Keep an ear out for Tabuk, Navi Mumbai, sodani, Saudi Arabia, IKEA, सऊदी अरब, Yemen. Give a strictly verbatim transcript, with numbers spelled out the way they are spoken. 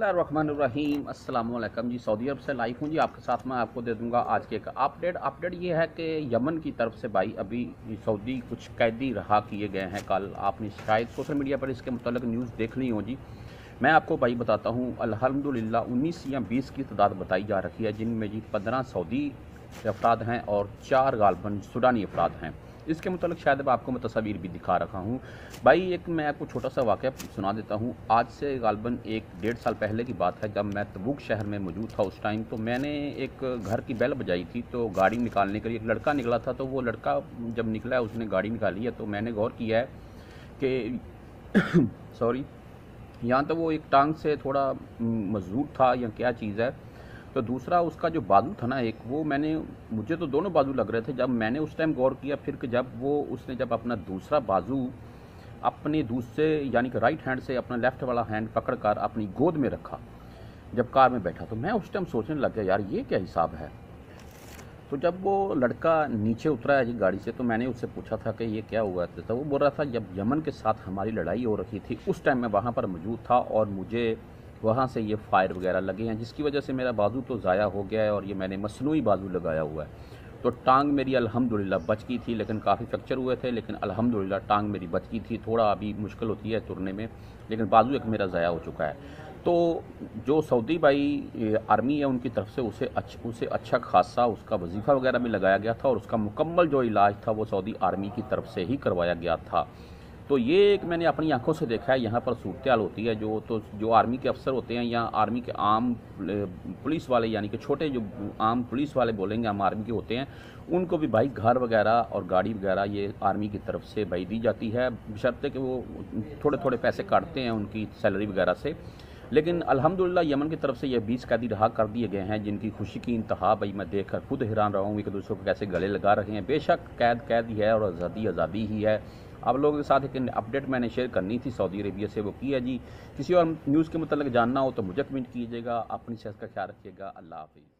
बिस्मिल्लाहिर्रहमानिर्रहीम। अस्सलाम वालेकुम जी, सऊदी अरब से लाइव हूँ जी आपके साथ। मैं आपको दे दूँगा आज के एक अपडेट। अपडेट ये है कि यमन की तरफ से भाई अभी सऊदी कुछ कैदी रहा किए गए हैं। कल आपने शायद सोशल मीडिया पर इसके मुतल्लिक न्यूज़ देख ली हो जी। मैं आपको भाई बताता हूँ, अल्हम्दुलिल्लाह उन्नीस या बीस की तादाद बताई जा रही है, जिनमें जी पंद्रह सऊदी अफराद हैं और चार गालबन सूडानी अफराद हैं। इसके मुताबिक शायद मैं आपको मैं तस्वीर भी दिखा रखा हूँ भाई। एक मैं आपको छोटा सा वाक़या सुना देता हूँ। आज से गालबन एक डेढ़ साल पहले की बात है, जब मैं तबूक शहर में मौजूद था उस टाइम। तो मैंने एक घर की बेल बजाई थी, तो गाड़ी निकालने के लिए एक लड़का निकला था। तो वो लड़का जब निकला उसने गाड़ी निकाली है, तो मैंने गौर किया है कि सॉरी, यहाँ तो वो एक टांग से थोड़ा मजबूर था या क्या चीज़ है। तो दूसरा उसका जो बाजू था ना एक, वो मैंने, मुझे तो दोनों बाजू लग रहे थे जब मैंने उस टाइम गौर किया। फिर कि जब वो उसने जब अपना दूसरा बाजू अपने दूसरे यानी कि राइट हैंड से अपना लेफ़्ट वाला हैंड पकड़कर अपनी गोद में रखा जब कार में बैठा, तो मैं उस टाइम सोचने लग गया यार ये क्या हिसाब है। तो जब वो लड़का नीचे उतरा है जी गाड़ी से, तो मैंने उससे पूछा था कि ये क्या हुआ था। तो वो बोल रहा था जब यमन के साथ हमारी लड़ाई हो रही थी उस टाइम मैं वहाँ पर मौजूद था, और मुझे वहाँ से ये फायर वगैरह लगे हैं, जिसकी वजह से मेरा बाजू तो ज़ाया हो गया है और ये मैंने मसनूई बाजू लगाया हुआ है। तो टांग मेरी अल्हम्दुलिल्लाह बच गई थी, लेकिन काफ़ी फ्रैक्चर हुए थे, लेकिन अल्हम्दुलिल्लाह टांग मेरी बच गई थी। थोड़ा अभी मुश्किल होती है तुरने में, लेकिन बाजू एक मेरा ज़ाया हो चुका है। तो जो सऊदी भाई आर्मी है उनकी तरफ से उसे अच्छ, उसे अच्छा खासा उसका वजीफ़ा वगैरह भी लगाया गया था, और उसका मुकम्मल जो इलाज था वो सऊदी आर्मी की तरफ से ही करवाया गया था। तो ये एक मैंने अपनी आंखों से देखा है, यहाँ पर सूरत-ए-हाल होती है। जो तो जो आर्मी के अफसर होते हैं या आर्मी के आम पुलिस वाले, यानी कि छोटे जो आम पुलिस वाले बोलेंगे हम आर्मी के होते हैं, उनको भी भाई घर वगैरह और गाड़ी वगैरह ये आर्मी की तरफ से भाई दी जाती है, बशर्ते कि वो थोड़े थोड़े पैसे काटते हैं उनकी सैलरी वगैरह से। लेकिन अल्हम्दुलिल्लाह यमन की तरफ से ये बीस कैदी रहा कर दिए गए हैं, जिनकी खुशी की इंतहा भाई मैं देखकर खुद हैरान रहा हूँ कि दूसरों को कैसे गले लगा रहे हैं। बेशक कैद कैद ही है और आज़ादी आज़ादी ही है। आप लोगों के साथ एक अपडेट मैंने शेयर करनी थी सऊदी अरेबिया से, वो की है जी। किसी और न्यूज़ के मतलब जानना हो तो मुझे कमेंट कीजिएगा। अपनी सेहत का ख्याल रखिएगा। अल्लाह हाफिज़।